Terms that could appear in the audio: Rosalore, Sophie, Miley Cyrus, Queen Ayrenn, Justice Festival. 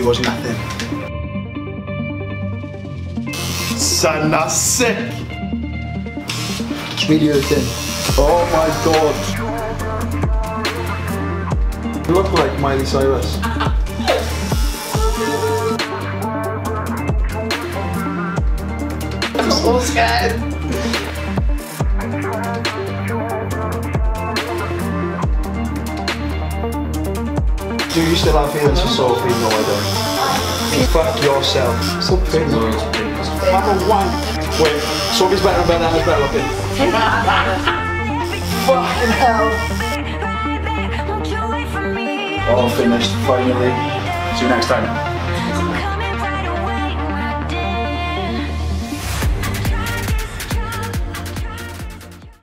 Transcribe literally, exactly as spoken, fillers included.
really was nothing. Sana sick! Video thing. Oh my god. You look like Miley Cyrus. I'm so scared. Do you still have feelings for Sophie? No, I don't. Fuck yourself. So pretty. Number one. Wait, Sophie's better than Bella and better looking. Fucking hell. All finished, finally. See you next time.